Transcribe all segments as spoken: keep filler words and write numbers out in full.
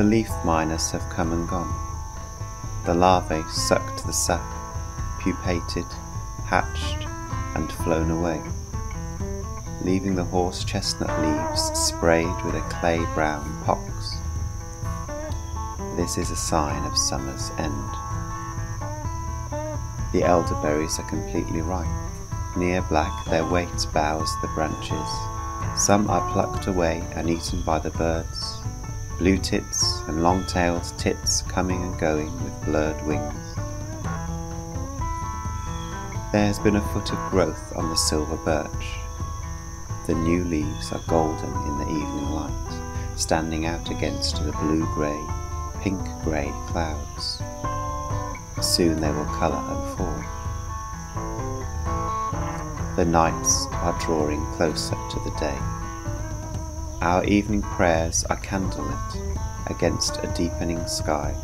The leaf miners have come and gone. The larvae sucked the sap, pupated, hatched, and flown away, leaving the horse chestnut leaves sprayed with a clay-brown pox. This is a sign of summer's end. The elderberries are completely ripe. Near black, their weight bows the branches. Some are plucked away and eaten by the birds. Blue tits and long-tailed tits coming and going with blurred wings. There has been a foot of growth on the silver birch. The new leaves are golden in the evening light, standing out against the blue-grey, pink-grey clouds. Soon they will colour and fall. The nights are drawing closer to the day. Our evening prayers are candlelit against a deepening sky.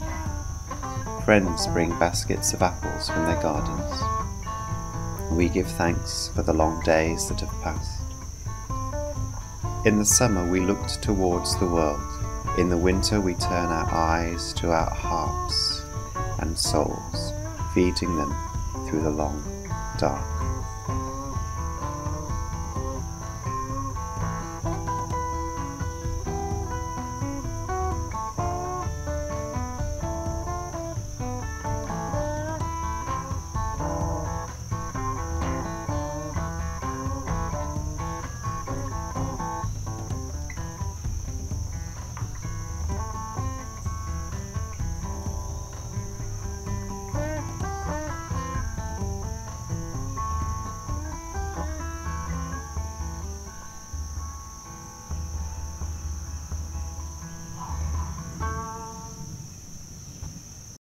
Friends bring baskets of apples from their gardens. We give thanks for the long days that have passed. In the summer we looked towards the world. In the winter we turn our eyes to our hearts and souls, feeding them through the long dark.